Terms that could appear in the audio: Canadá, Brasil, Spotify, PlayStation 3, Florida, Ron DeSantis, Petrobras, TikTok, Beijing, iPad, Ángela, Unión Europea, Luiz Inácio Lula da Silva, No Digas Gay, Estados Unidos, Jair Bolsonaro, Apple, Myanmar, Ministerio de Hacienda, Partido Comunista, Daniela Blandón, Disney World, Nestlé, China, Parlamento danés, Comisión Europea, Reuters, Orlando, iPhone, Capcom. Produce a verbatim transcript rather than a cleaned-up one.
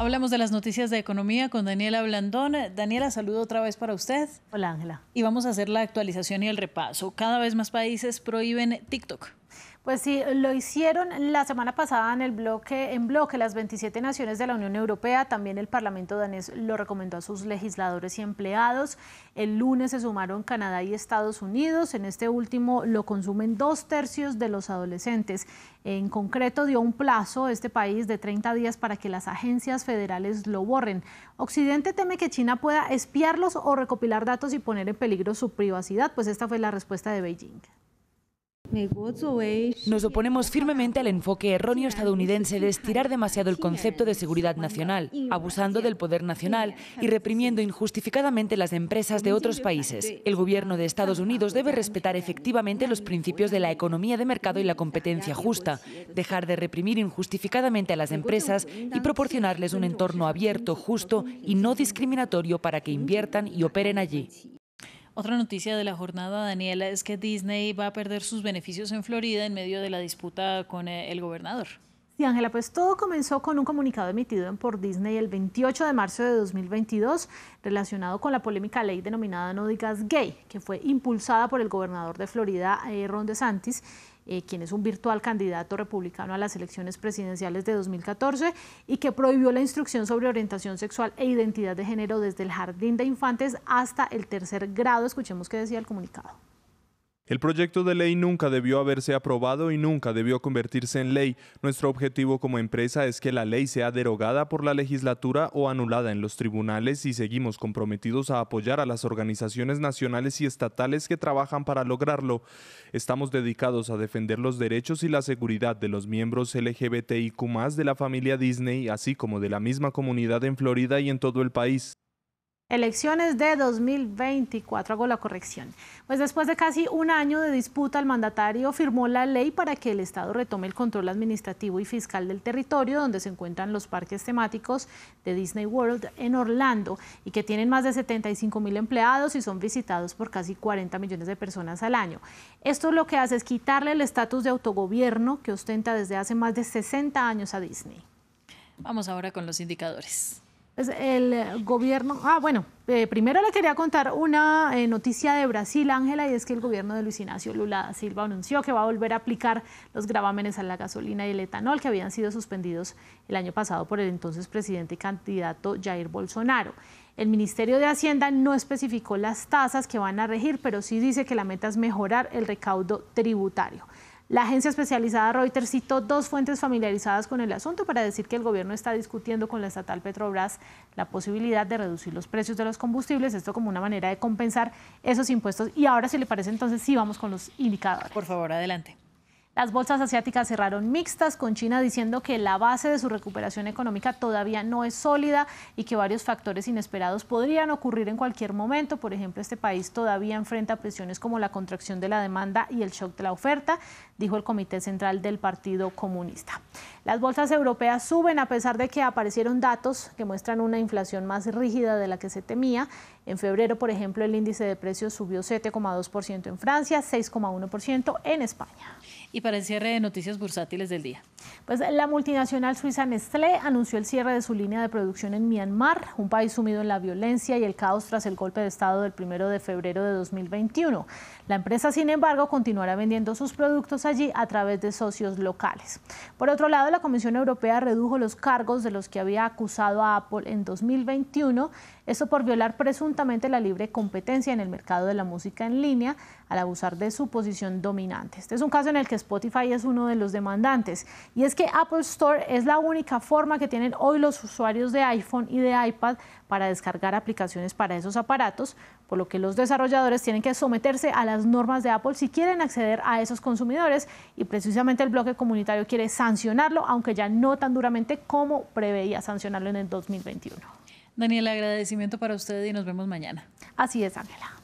Hablamos de las noticias de economía con Daniela Blandón. Daniela, saludo otra vez para usted. Hola, Ángela. Y vamos a hacer la actualización y el repaso. Cada vez más países prohíben TikTok. Pues sí, lo hicieron la semana pasada en el bloque, en bloque las veintisiete naciones de la Unión Europea, también el Parlamento danés lo recomendó a sus legisladores y empleados. El lunes se sumaron Canadá y Estados Unidos, en este último lo consumen dos tercios de los adolescentes. En concreto dio un plazo este país de treinta días para que las agencias federales lo borren. Occidente teme que China pueda espiarlos o recopilar datos y poner en peligro su privacidad, pues esta fue la respuesta de Beijing. Nos oponemos firmemente al enfoque erróneo estadounidense de estirar demasiado el concepto de seguridad nacional, abusando del poder nacional y reprimiendo injustificadamente las empresas de otros países. El gobierno de Estados Unidos debe respetar efectivamente los principios de la economía de mercado y la competencia justa, dejar de reprimir injustificadamente a las empresas y proporcionarles un entorno abierto, justo y no discriminatorio para que inviertan y operen allí. Otra noticia de la jornada, Daniela, es que Disney va a perder sus beneficios en Florida en medio de la disputa con el gobernador. Sí, Ángela, pues todo comenzó con un comunicado emitido por Disney el veintiocho de marzo de dos mil veintidós relacionado con la polémica ley denominada No Digas Gay, que fue impulsada por el gobernador de Florida, Ron DeSantis, Eh, quien es un virtual candidato republicano a las elecciones presidenciales de dos mil catorce y que prohibió la instrucción sobre orientación sexual e identidad de género desde el jardín de infantes hasta el tercer grado. Escuchemos qué decía el comunicado. El proyecto de ley nunca debió haberse aprobado y nunca debió convertirse en ley. Nuestro objetivo como empresa es que la ley sea derogada por la legislatura o anulada en los tribunales y seguimos comprometidos a apoyar a las organizaciones nacionales y estatales que trabajan para lograrlo. Estamos dedicados a defender los derechos y la seguridad de los miembros L G B T I Q más, de la familia Disney, así como de la misma comunidad en Florida y en todo el país. Elecciones de dos mil veinticuatro, hago la corrección. Pues después de casi un año de disputa, el mandatario firmó la ley para que el Estado retome el control administrativo y fiscal del territorio donde se encuentran los parques temáticos de Disney World en Orlando y que tienen más de setenta y cinco mil empleados y son visitados por casi cuarenta millones de personas al año. Esto lo que hace es quitarle el estatus de autogobierno que ostenta desde hace más de sesenta años a Disney. Vamos ahora con los indicadores. El gobierno, ah bueno, eh, primero le quería contar una eh, noticia de Brasil, Ángela, y es que el gobierno de Luiz Inácio Lula da Silva anunció que va a volver a aplicar los gravámenes a la gasolina y el etanol que habían sido suspendidos el año pasado por el entonces presidente y candidato Jair Bolsonaro. El Ministerio de Hacienda no especificó las tasas que van a regir, pero sí dice que la meta es mejorar el recaudo tributario. La agencia especializada Reuters citó dos fuentes familiarizadas con el asunto para decir que el gobierno está discutiendo con la estatal Petrobras la posibilidad de reducir los precios de los combustibles, esto como una manera de compensar esos impuestos. Y ahora, si le parece, entonces sí vamos con los indicadores. Por favor, adelante. Las bolsas asiáticas cerraron mixtas, con China diciendo que la base de su recuperación económica todavía no es sólida y que varios factores inesperados podrían ocurrir en cualquier momento. Por ejemplo, este país todavía enfrenta presiones como la contracción de la demanda y el shock de la oferta, dijo el Comité Central del Partido Comunista. Las bolsas europeas suben a pesar de que aparecieron datos que muestran una inflación más rígida de la que se temía. En febrero, por ejemplo, el índice de precios subió siete coma dos por ciento en Francia, seis coma uno por ciento en España. Y para el cierre de noticias bursátiles del día. Pues la multinacional suiza Nestlé anunció el cierre de su línea de producción en Myanmar, un país sumido en la violencia y el caos tras el golpe de Estado del primero de febrero de dos mil veintiuno. La empresa, sin embargo, continuará vendiendo sus productos allí a través de socios locales. Por otro lado, la Comisión Europea redujo los cargos de los que había acusado a Apple en dos mil veintiuno, esto por violar presuntamente la libre competencia en el mercado de la música en línea al abusar de su posición dominante. Este es un caso en el que Spotify es uno de los demandantes, y es que Apple Store es la única forma que tienen hoy los usuarios de iPhone y de iPad para descargar aplicaciones para esos aparatos, por lo que los desarrolladores tienen que someterse a las normas de Apple si quieren acceder a esos consumidores, y precisamente el bloque comunitario quiere sancionarlo, aunque ya no tan duramente como preveía sancionarlo en el dos mil veintiuno. Daniela, agradecimiento para usted y nos vemos mañana. Así es, Ángela.